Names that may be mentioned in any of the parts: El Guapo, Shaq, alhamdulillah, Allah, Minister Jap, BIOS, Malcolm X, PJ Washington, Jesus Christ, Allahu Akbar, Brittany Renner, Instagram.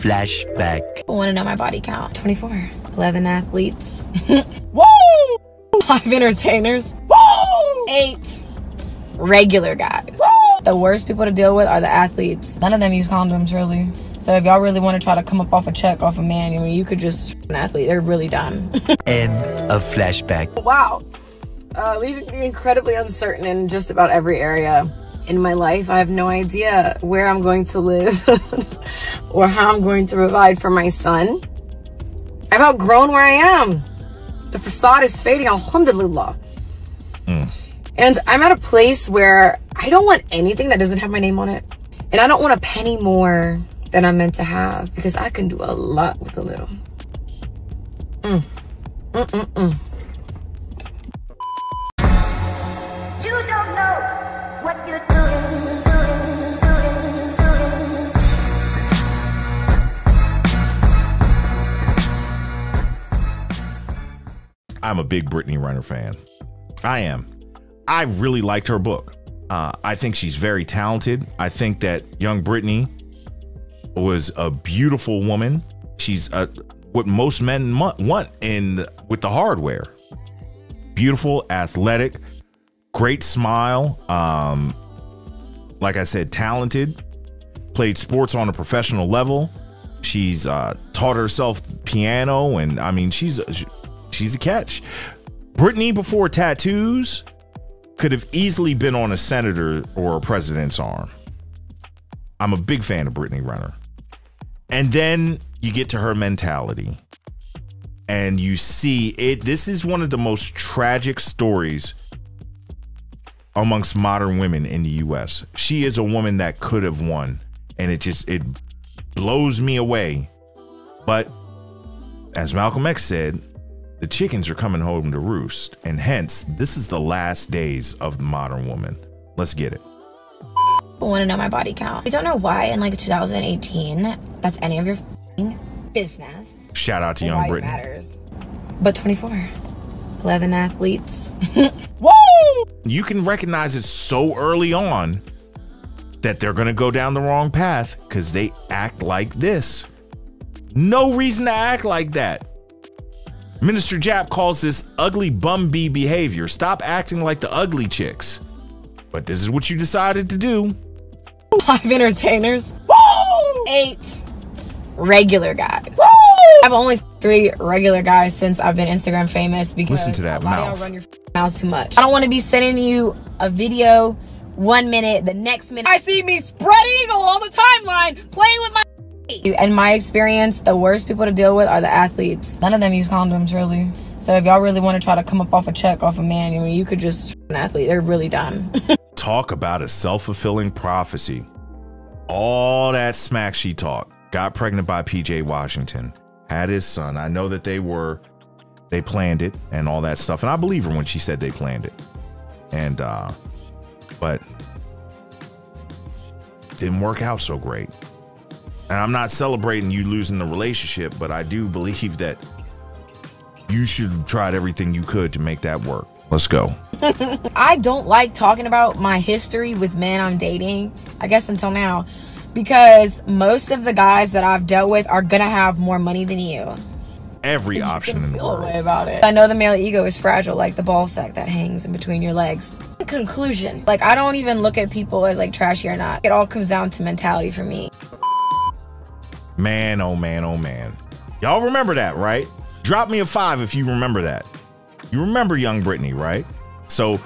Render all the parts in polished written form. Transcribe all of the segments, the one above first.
Flashback. I want to know my body count. 24. 11 athletes. Whoa! 5 entertainers. Whoa! 8 regular guys. Whoa! The worst people to deal with are the athletes. None of them use condoms, really. So if y'all really want to try to come up off a check off a man, I mean, you could just an athlete. They're really dumb. End of flashback. Wow. Leaving me incredibly uncertain in just about every area in my life. I have no idea where I'm going to live or how I'm going to provide for my son. I've outgrown where I am. The facade is fading, alhamdulillah. And I'm at a place where I don't want anything that doesn't have my name on it. And I don't want a penny more than I'm meant to have, because I can do a lot with a little. I'm a big Brittany Renner fan. I am. I really liked her book. I think she's very talented. I think that young Brittany was a beautiful woman. She's what most men want with the hardware. Beautiful, athletic, great smile. Like I said, talented, played sports on a professional level. She's taught herself piano, and I mean, she's a catch. Brittany before tattoos could have easily been on a senator or a president's arm. I'm a big fan of Brittany Renner. And then you get to her mentality and you see it. This is one of the most tragic stories amongst modern women in the US. She is a woman that could have won, and it blows me away. But as Malcolm X said, the chickens are coming home to roost, and hence, this is the last days of the modern woman. Let's get it. I want to know my body count. I don't know why in like 2018, that's any of your business. Shout out to young Brittany. Matters. But 24, 11 athletes. Whoa! You can recognize it so early on that they're gonna go down the wrong path because they act like this. No reason to act like that. Minister Jap calls this ugly bum bee behavior. Stop acting like the ugly chicks. But this is what you decided to do. 5 entertainers. Woo! 8 regular guys. Woo! I've only 3 regular guys since I've been Instagram famous, because listen to that mouth. Y'all run your mouths too much. I don't want to be sending you a video one minute, the next minute I see me spread eagle on the timeline playing with my. In my experience, the worst people to deal with are the athletes. None of them use condoms, really. So if y'all really want to try to come up off a check off a man, I mean, you could just an athlete. They're really dumb. Talk about a self-fulfilling prophecy. All that smack she talked. Got pregnant by PJ Washington. Had his son. I know that they planned it and all that stuff. And I believe her when she said they planned it. And but didn't work out so great. And I'm not celebrating you losing the relationship, but I do believe that you should have tried everything you could to make that work. Let's go. I don't like talking about my history with men I'm dating, I guess until now, because most of the guys that I've dealt with are gonna have more money than you. Every option in the world. Way about it. I know the male ego is fragile, like the ball sack that hangs in between your legs. In conclusion, like, I don't even look at people as like trashy or not. It all comes down to mentality for me. Man, oh man, oh man. Y'all remember that, right? Drop me a 5 if you remember that. You remember young Brittany, right? So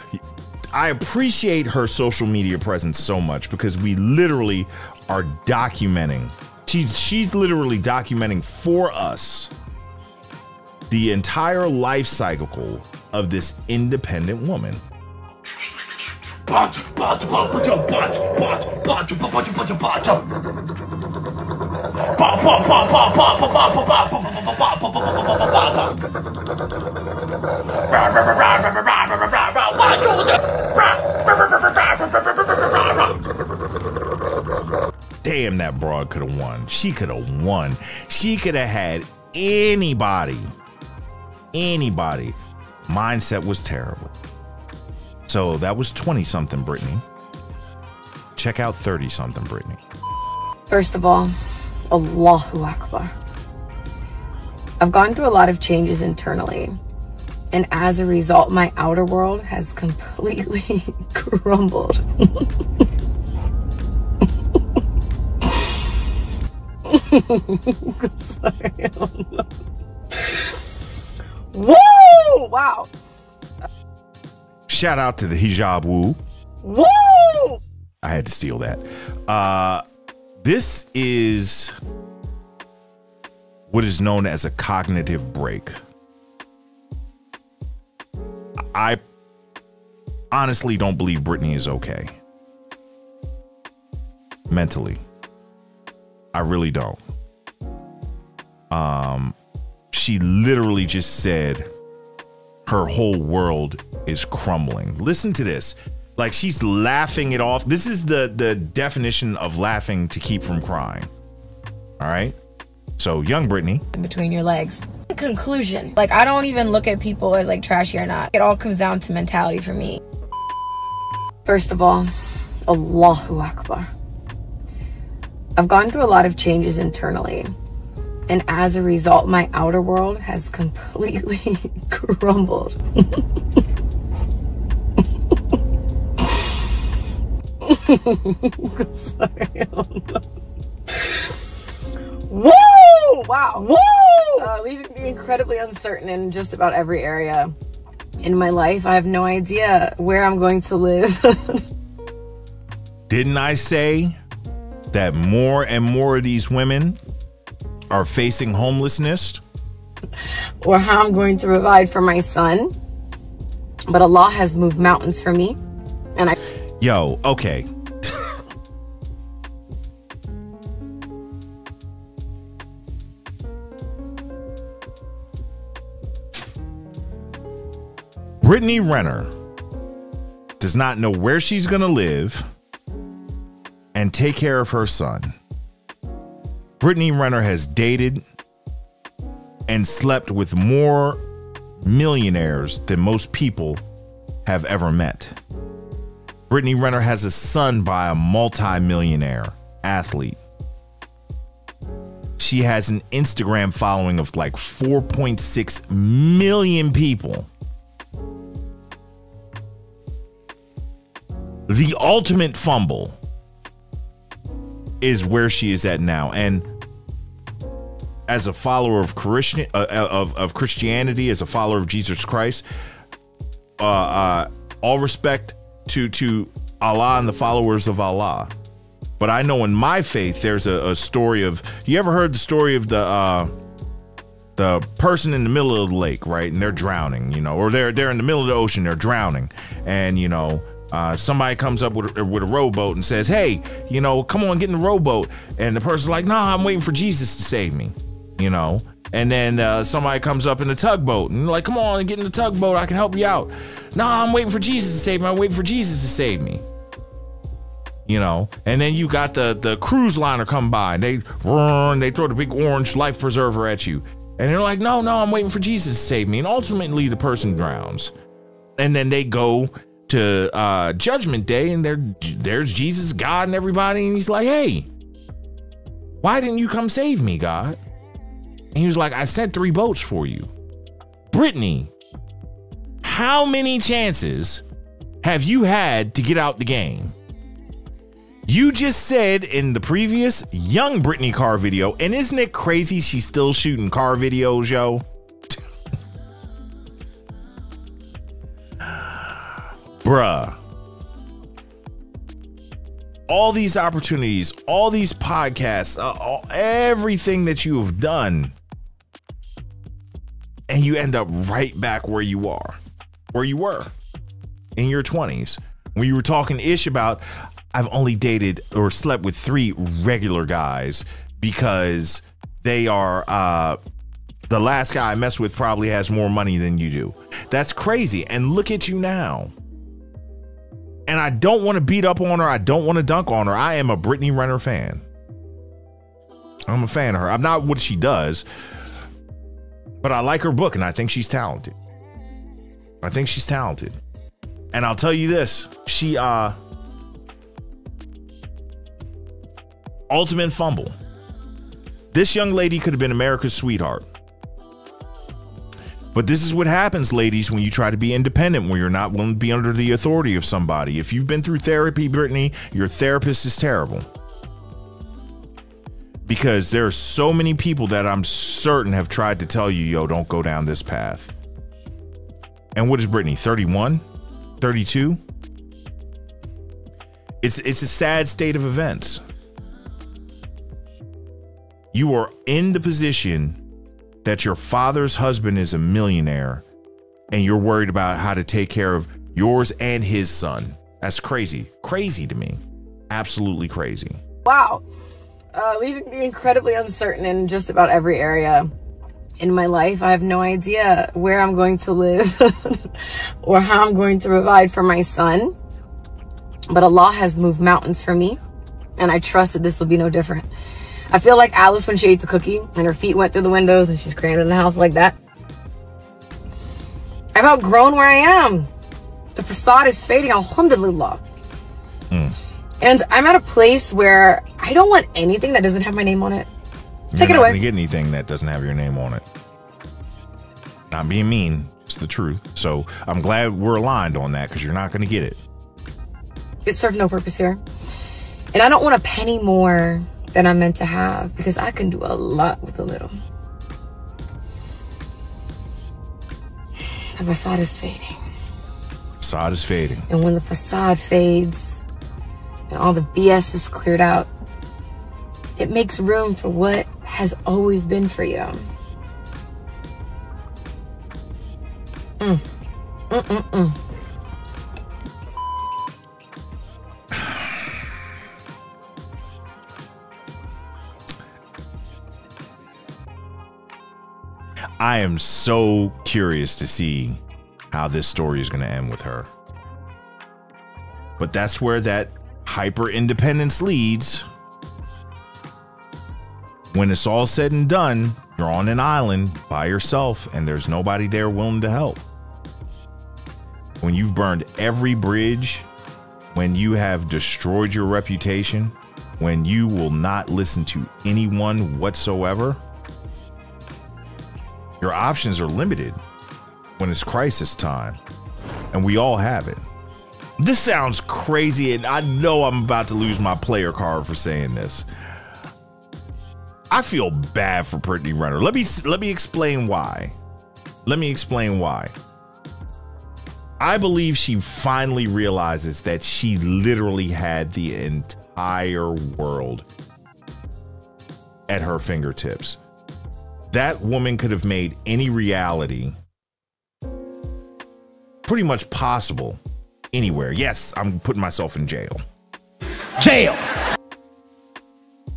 I appreciate her social media presence so much, because we literally are documenting. She's literally documenting for us the entire life cycle of this independent woman. Damn, that broad could have won. She could have won. She could have had anybody. Anybody. Mindset was terrible. So that was 20-something Brittany. Check out 30-something Brittany. First of all, Allahu Akbar. I've gone through a lot of changes internally, and as a result, my outer world has completely crumbled. Sorry, woo! Wow. Shout out to the hijab woo. Woo! I had to steal that. This is what is known as a cognitive break. I honestly don't believe Brittany is okay mentally. I really don't. She literally just said her whole world is crumbling. Listen to this. Like, she's laughing it off. This is the definition of laughing to keep from crying. All right. So young Brittany. Between your legs. In conclusion, like, I don't even look at people as like trashy or not. It all comes down to mentality for me. First of all, Allahu Akbar. I've gone through a lot of changes internally, and as a result, my outer world has completely crumbled. Sorry, woo! Wow! Woo! Leaving me incredibly uncertain in just about every area in my life. I have no idea where I'm going to live. Didn't I say that more and more of these women are facing homelessness? Or how I'm going to provide for my son. But Allah has moved mountains for me. And I... Yo, okay. Brittany Renner does not know where she's gonna live and take care of her son. Brittany Renner has dated and slept with more millionaires than most people have ever met. Brittany Renner has a son by a multi-millionaire athlete. She has an Instagram following of like 4.6 million people. The ultimate fumble is where she is at now. And as a follower of Christianity, as a follower of Jesus Christ, all respect to Allah and the followers of Allah. But I know in my faith, there's a story of, you ever heard the story of the person in the middle of the lake, right? And they're drowning, you know, or they're in the middle of the ocean, they're drowning. And, you know, somebody comes up with a rowboat and says, hey, you know, come on, get in the rowboat. And the person's like, nah, I'm waiting for Jesus to save me, you know. And then somebody comes up in the tugboat and like, come on, get in the tugboat, I can help you out. Nah, I'm waiting for Jesus to save me. I'm waiting for Jesus to save me, you know. And then you got the cruise liner come by and they throw the big orange life preserver at you. And they're like, no, I'm waiting for Jesus to save me. And ultimately the person drowns. And then they go to judgment day, and there's Jesus, God, and everybody, and he's like, hey, why didn't you come save me, God? And he was like, I sent 3 boats for you. Brittany, how many chances have you had to get out the game? You just said in the previous young Brittany car video, and isn't it crazy she's still shooting car videos, yo? Bruh, all these opportunities, all these podcasts, everything that you have done, and you end up right back where you are, where you were in your 20s, when you were talking ish about, I've only dated or slept with 3 regular guys because they are, the last guy I messed with probably has more money than you do. That's crazy. And look at you now. And I don't want to beat up on her. I don't want to dunk on her. I am a Brittany Renner fan. I'm a fan of her. I'm not what she does, but I like her book, and I think she's talented. I think she's talented. And I'll tell you this, she, ultimate fumble. This young lady could have been America's sweetheart. But this is what happens, ladies, when you try to be independent, when you're not willing to be under the authority of somebody. If you've been through therapy, Brittany, your therapist is terrible. Because there are so many people that I'm certain have tried to tell you, yo, don't go down this path. And what is Brittany, 31, 32? It's a sad state of events. You are in the position that your father's husband is a millionaire and you're worried about how to take care of yours and his son. That's crazy. Crazy to me. Absolutely crazy. Wow. Leaving me incredibly uncertain in just about every area in my life. I have no idea where I'm going to live or how I'm going to provide for my son. But Allah has moved mountains for me, and I trust that this will be no different. I feel like Alice when she ate the cookie and her feet went through the windows and she's crammed in the house like that. I've outgrown where I am. The facade is fading, alhamdulillah. And I'm at a place where I don't want anything that doesn't have my name on it. Take it away. You're not gonna get anything that doesn't have your name on it. Not being mean, it's the truth. So I'm glad we're aligned on that, because you're not gonna get it. It served no purpose here. And I don't want a penny more than I'm meant to have, because I can do a lot with a little. The facade is fading. Facade is fading. And when the facade fades and all the BS is cleared out, it makes room for what has always been for you. I am so curious to see how this story is going to end with her. But that's where that hyper independence leads. When it's all said and done, you're on an island by yourself and there's nobody there willing to help. When you've burned every bridge, when you have destroyed your reputation, when you will not listen to anyone whatsoever, your options are limited when it's crisis time, and we all have it. This sounds crazy, and I know I'm about to lose my player card for saying this. I feel bad for Brittany Renner. Let me explain why. Let me explain why. I believe she finally realizes that she literally had the entire world at her fingertips. That woman could have made any reality pretty much possible anywhere. Yes, I'm putting myself in jail. Jail!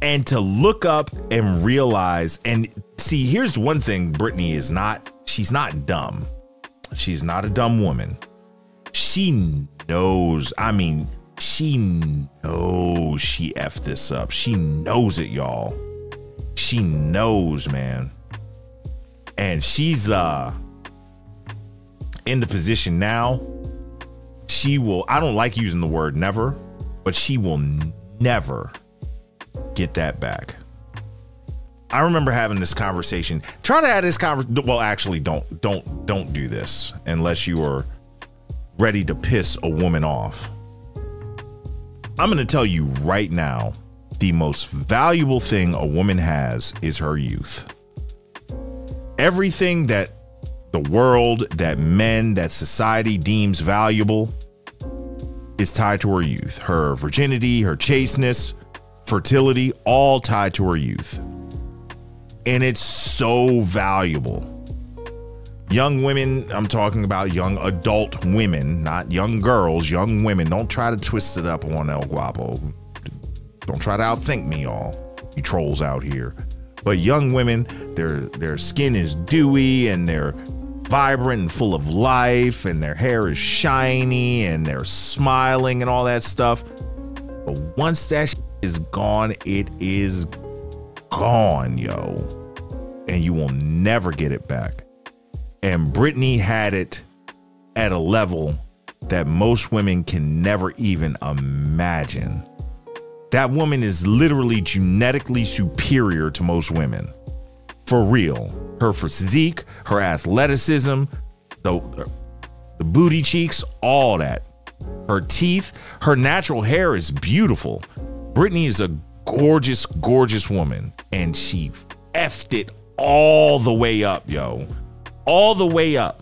And to look up and realize, and see, here's one thing Brittany is not. She's not dumb. She's not a dumb woman. She knows. I mean, she knows she effed this up. She knows it, y'all. She knows, man. And she's in the position now. She will, I don't like using the word never, but she will never get that back. I remember having this conversation. Try to add this conversation. Well, actually, don't do this unless you are ready to piss a woman off. I'm going to tell you right now, the most valuable thing a woman has is her youth. Everything that the world, that men, that society deems valuable is tied to her youth. Her virginity, her chasteness, fertility, all tied to her youth. And it's so valuable. Young women, I'm talking about young adult women, not young girls, young women. Don't try to twist it up on El Guapo. Don't try to outthink me, y'all, you trolls out here. But young women, their skin is dewy and they're vibrant and full of life, and their hair is shiny and they're smiling and all that stuff. But once that shit is gone, it is gone, yo. And you will never get it back. And Brittany had it at a level that most women can never even imagine. That woman is literally genetically superior to most women. For real. Her physique, her athleticism, the booty cheeks, all that. Her teeth, her natural hair is beautiful. Brittany is a gorgeous, gorgeous woman. And she effed it all the way up, yo. All the way up.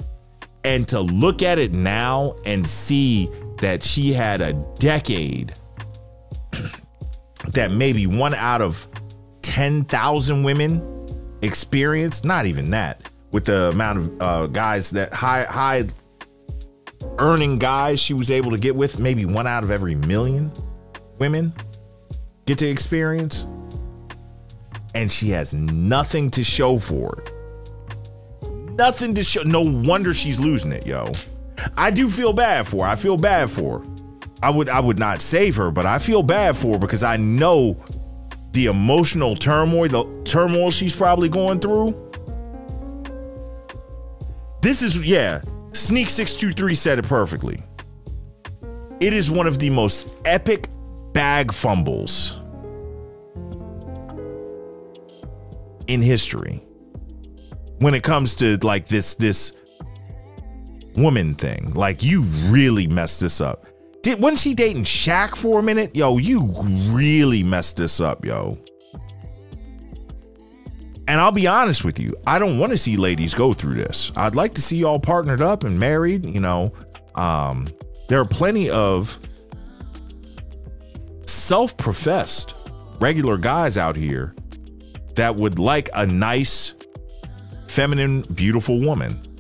And to look at it now and see that she had a decade that maybe 1 out of 10,000 women experience, not even that, with the amount of guys that high earning guys she was able to get with, maybe 1 out of every 1,000,000 women get to experience, and she has nothing to show for it. Nothing to show. No wonder she's losing it, yo. I do feel bad for her. I feel bad for her. I would not save her, but I feel bad for her because I know the emotional turmoil, she's probably going through. This is, yeah, Sneak 623 said it perfectly. It is one of the most epic bag fumbles in history when it comes to like this woman thing. Like, you really messed this up. Wasn't she dating Shaq for a minute? Yo, you really messed this up, yo. And I'll be honest with you, I don't want to see ladies go through this. I'd like to see y'all partnered up and married, you know. There are plenty of self-professed regular guys out here that would like a nice, feminine, beautiful woman.